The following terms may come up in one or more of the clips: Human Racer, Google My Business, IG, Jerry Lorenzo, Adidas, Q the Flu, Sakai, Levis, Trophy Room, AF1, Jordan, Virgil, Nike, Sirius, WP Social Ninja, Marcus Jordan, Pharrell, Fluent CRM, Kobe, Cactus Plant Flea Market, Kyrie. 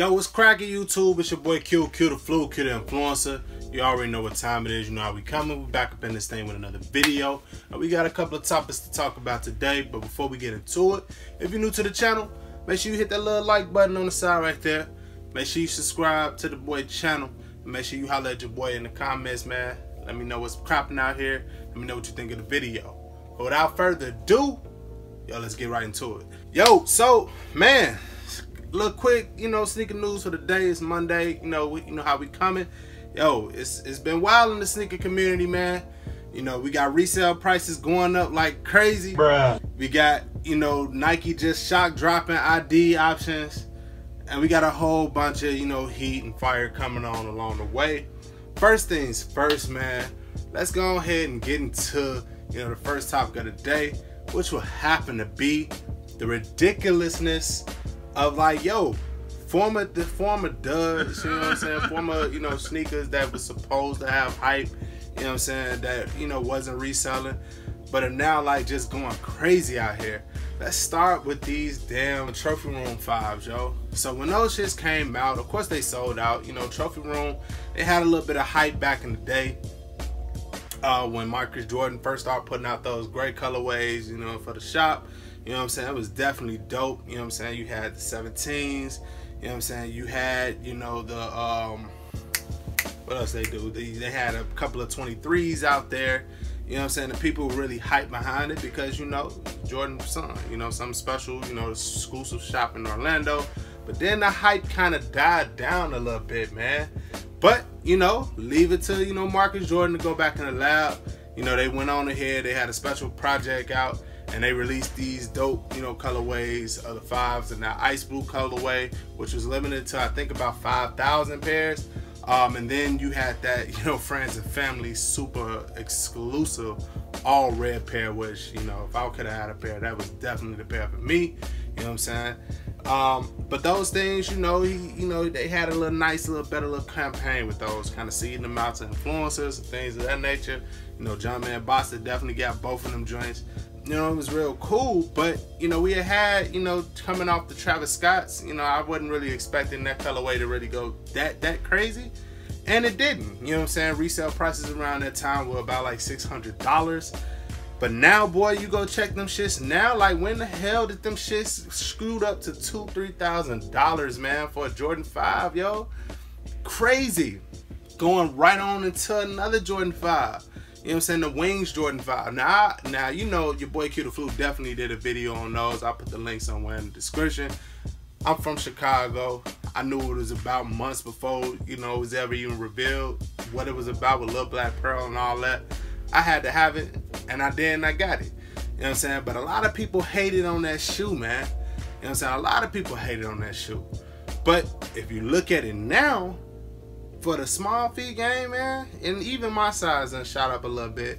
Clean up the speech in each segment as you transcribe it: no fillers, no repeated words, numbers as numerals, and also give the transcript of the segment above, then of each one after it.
Yo, what's cracking, YouTube? It's your boy Q the Flu, Q the Influencer. You already know what time it is. You know how we coming. We're back up in this thing with another video. And we got a couple of topics to talk about today. But before we get into it, if you're new to the channel, make sure you hit that little like button on the side right there. Make sure you subscribe to the boy channel. And make sure you holler at your boy in the comments, man. Let me know what's cropping out here. Let me know what you think of the video. But without further ado, yo, let's get right into it. Yo, so, man. Look, quick, you know, sneaker news for the day. It's Monday. You know, you know how we coming. Yo, it's been wild in the sneaker community, man. You know, we got resale prices going up like crazy. Bruh. We got, you know, Nike just shock dropping ID options, and we got a whole bunch of, you know, heat and fire coming on along the way. First things first, man. Let's go ahead and get into, you know, the first topic of the day, which will happen to be the ridiculousness of, like, yo, the former duds, you know what I'm saying, former, you know, sneakers that was supposed to have hype, you know what I'm saying, that, you know, wasn't reselling, but are now, like, just going crazy out here. Let's start with these damn Trophy Room 5s, yo. So when those shits came out, of course they sold out. You know, Trophy Room, they had a little bit of hype back in the day when Marcus Jordan first started putting out those gray colorways, you know, for the shop. You know what I'm saying? It was definitely dope. You know what I'm saying? You had the 17s. You know what I'm saying? You had, you know, the, what else they do? They had a couple of 23s out there. You know what I'm saying? The people really hype behind it because, you know, Jordan's son, you know, something special, you know, exclusive shop in Orlando. But then the hype kind of died down a little bit, man. But, you know, leave it to, you know, Marcus Jordan to go back in the lab. You know, they went on ahead. They had a special project out. And they released these dope, you know, colorways of the fives and that ice blue colorway, which was limited to, I think, about 5,000 pairs. And then you had that, you know, friends and family super exclusive all red pair, which, you know, if I could have had a pair, that was definitely the pair for me. You know what I'm saying? But those things, you know, they had a little nice, little better little campaign with those, kind of seeding them out to influencers and things of that nature. You know, John Man Bossa definitely got both of them joints. You know, it was real cool, but, you know, we had, you know, coming off the Travis Scott's, you know, I wasn't really expecting that colorway to really go that crazy, and it didn't. You know what I'm saying? Resale prices around that time were about like $600, but now, boy, you go check them shits now, like, when the hell did them shits screwed up to $2,000-$3,000, man, for a Jordan 5, yo? Crazy. Going right on into another Jordan 5. You know what I'm saying? The Wings Jordan 5. Now, you know, your boy Q the Flu definitely did a video on those. I'll put the link somewhere in the description. I'm from Chicago. I knew it was about months before, you know, it was ever even revealed what it was about with Lil Black Pearl and all that. I had to have it, and I got it. You know what I'm saying? But a lot of people hated on that shoe, man. You know what I'm saying? A lot of people hated on that shoe. But if you look at it now, for the small feet game, man, and even my size done shot up a little bit,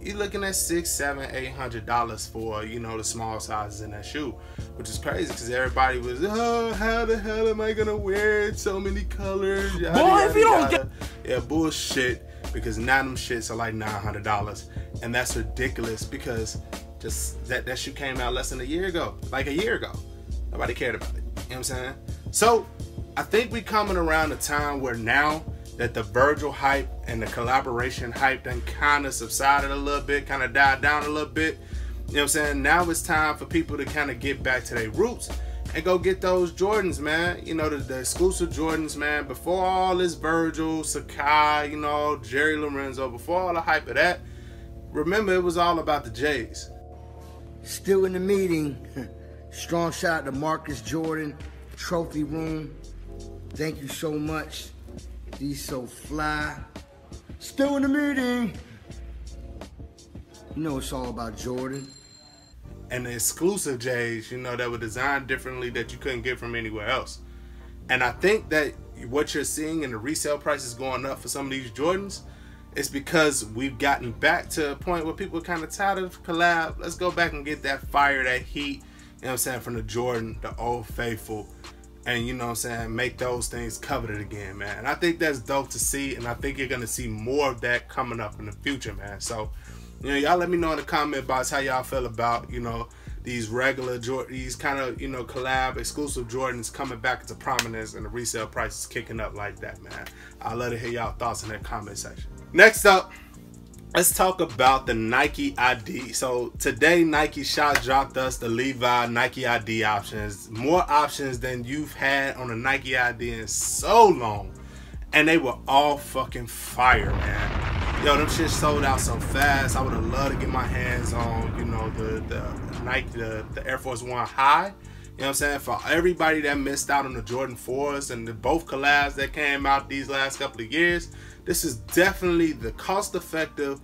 you're looking at $600, $700, $800 for, you know, the small sizes in that shoe, which is crazy because everybody was, oh, how the hell am I gonna wear it? So many colors. Boy, if you don't get, yeah, bullshit. Because now them shits are like $900, and that's ridiculous because just that shoe came out less than a year ago. Nobody cared about it. You know what I'm saying? So I think we coming around a time where now that the Virgil hype and the collaboration hype done kind of subsided a little bit, kind of died down a little bit. You know what I'm saying? Now it's time for people to kind of get back to their roots and go get those Jordans, man. You know, the exclusive Jordans, man. Before all this Virgil, Sakai, you know, Jerry Lorenzo, before all the hype of that, remember it was all about the J's. Still in the meeting. Strong shout out to Marcus Jordan, Trophy Room. Thank you so much. These so fly. Still in the meeting. You know it's all about Jordan. And the exclusive J's, you know, that were designed differently that you couldn't get from anywhere else. And I think that what you're seeing in the resale prices going up for some of these Jordans is because we've gotten back to a point where people are kind of tired of collab. Let's go back and get that fire, that heat, you know what I'm saying, from the Jordan, the Old Faithful. And, you know what I'm saying, make those things coveted again, man. And I think that's dope to see, and I think you're going to see more of that coming up in the future, man. So, you know, y'all let me know in the comment box how y'all feel about, you know, these regular Jordan, these kind of, you know, collab exclusive Jordans coming back into prominence and the resale price is kicking up like that, man. I'd love to hear y'all thoughts in that comment section. Next up, let's talk about the Nike ID. So today Nike shot dropped us the Levi Nike ID options. More options than you've had on a Nike ID in so long. And they were all fucking fire, man. Yo, them shit sold out so fast. I would have loved to get my hands on, you know, the Nike, the Air Force One High. You know what I'm saying? For everybody that missed out on the Jordan 4s and the both collabs that came out these last couple of years, this is definitely the cost-effective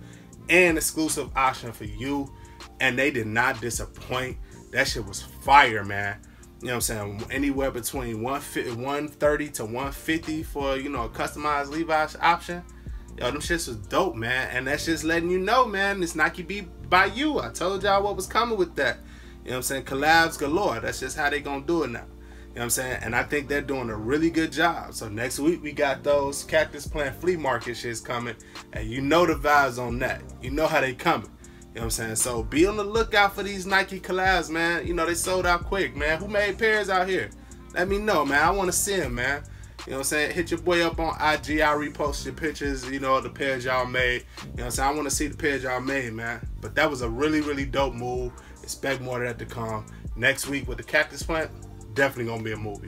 and exclusive option for you. And they did not disappoint. That shit was fire, man. You know what I'm saying? Anywhere between 130 to 150 for, you know, a customized Levi's option. Yo, them shits was dope, man. And that's just letting you know, man, this Nike be by you. I told y'all what was coming with that. You know what I'm saying? Collabs galore. That's just how they gonna do it now. You know what I'm saying? And I think they're doing a really good job. So next week we got those Cactus Plant Flea Market shits coming. And you know the vibes on that. You know how they coming. You know what I'm saying? So be on the lookout for these Nike collabs, man. You know, they sold out quick, man. Who made pairs out here? Let me know, man. I want to see them, man. You know what I'm saying? Hit your boy up on IG. I repost your pictures, you know, the pairs y'all made. You know what I'm saying? I want to see the pairs y'all made, man. But that was a really, really dope move. Expect more of that to come. Next week with the Cactus Plant, definitely going to be a movie. You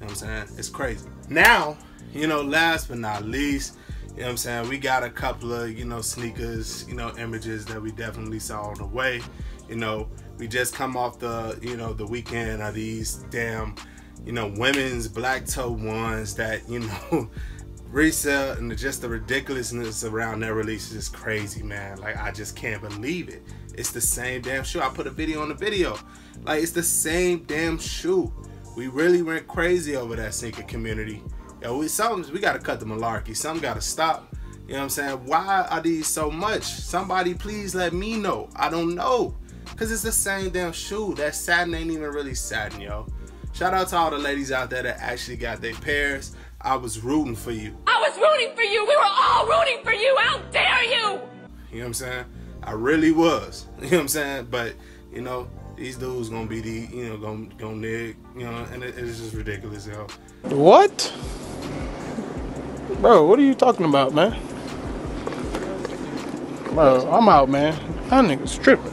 know what I'm saying? It's crazy. Now, you know, last but not least, you know what I'm saying? We got a couple of, you know, sneakers, you know, images that we definitely saw on the way. You know, we just come off the, you know, the weekend of these damn, you know, women's black toe ones that, you know, resell, and just the ridiculousness around their releases is crazy, man. Like, I just can't believe it. It's the same damn shoe. I put a video on the video. Like, it's the same damn shoe. We really went crazy over that sneaker community. Yo, we gotta cut the malarkey. Something gotta stop. You know what I'm saying? Why are these so much? Somebody please let me know. I don't know. Cause it's the same damn shoe. That satin ain't even really satin, yo. Shout out to all the ladies out there that actually got their pairs. I was rooting for you. I was rooting for you. We were all rooting for you. How dare you? You know what I'm saying? I really was. You know what I'm saying? But, you know, these dudes gonna be the, you know, gonna neg, you know, and it's just ridiculous, yo. What? Bro, what are you talking about, man? Bro, I'm out, man. That nigga's tripping.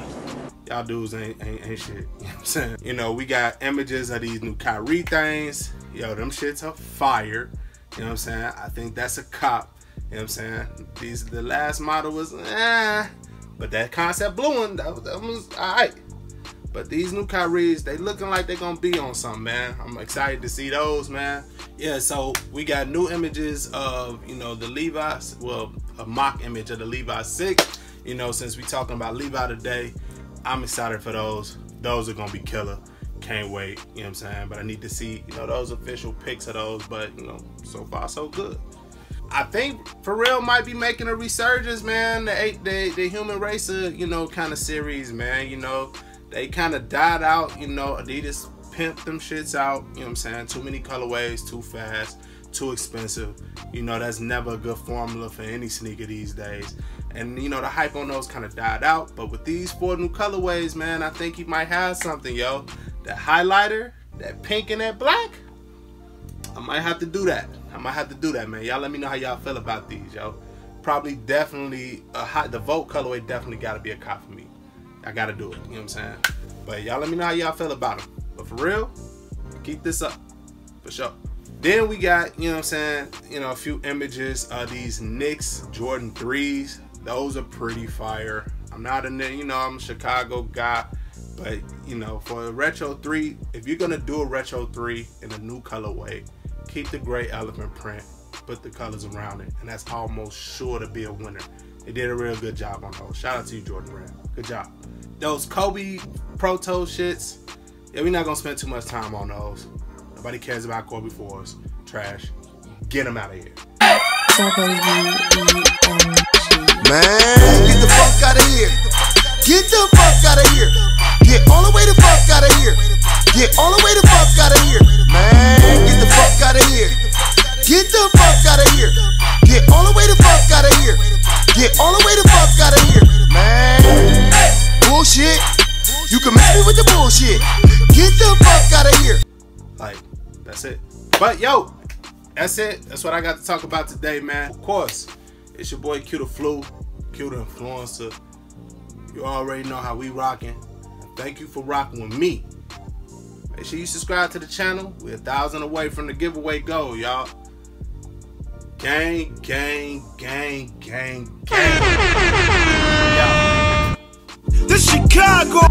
Y'all dudes ain't shit. You know what I'm saying? You know, we got images of these new Kyrie things. Yo, them shits are fire. You know what I'm saying? I think that's a cop. You know what I'm saying? These, the last model was, but that concept blue one, that was all right. But these new Kyries, they looking like they're gonna be on something, man. I'm excited to see those, man. Yeah, so we got new images of, you know, the Levi's, well, a mock image of the Levi 6. You know, since we talking about Levi today, I'm excited for those. Those are gonna be killer. Can't wait, you know what I'm saying? But I need to see, you know, those official pics of those, but, you know, so far so good. I think Pharrell might be making a resurgence, man. The Human Racer, you know, kind of series, man, you know. They kind of died out, you know. Adidas pimped them shits out, you know what I'm saying? Too many colorways, too fast, too expensive. You know, that's never a good formula for any sneaker these days. And, you know, the hype on those kind of died out. But with these 4 new colorways, man, I think he might have something, yo. That highlighter, that pink and that black, I might have to do that. I might have to do that, man. Y'all let me know how y'all feel about these, yo. Probably definitely, the Volt colorway definitely got to be a cop for me. I gotta do it, you know what I'm saying? But y'all let me know how y'all feel about them. But for real, keep this up, for sure. Then we got, you know what I'm saying, you know, a few images of these Knicks Jordan 3s. Those are pretty fire. I'm not a, you know, I'm a Chicago guy, but, you know, for a retro 3, if you're gonna do a retro 3 in a new colorway, keep the gray elephant print, put the colors around it, and that's almost sure to be a winner. They did a real good job on those. Shout out to you, Jordan Brand. Good job. Those Kobe Proto shits, yeah, we're not gonna spend too much time on those. Nobody cares about Kobe 4s. Trash. Get them out of here. Man, get the fuck out of here. Get the fuck out of here. Get all the way the fuck out of here. Get all the way the fuck out of here. Man, get the fuck out of here. Get the fuck out of here. Get all the way the fuck out of here. Get all the way the fuck out of here. Man, bullshit. You can marry with the bullshit. your shit. Get the fuck out of here. Like, that's it. But yo, that's it. That's what I got to talk about today, man. Of course, it's your boy Q the Flu, Q the Influencer. You already know how we rocking. Thank you for rocking with me. Make sure you subscribe to the channel. We're 1,000 away from the giveaway goal, y'all. Gang, gang, gang, gang, gang. Yo. This Chicago.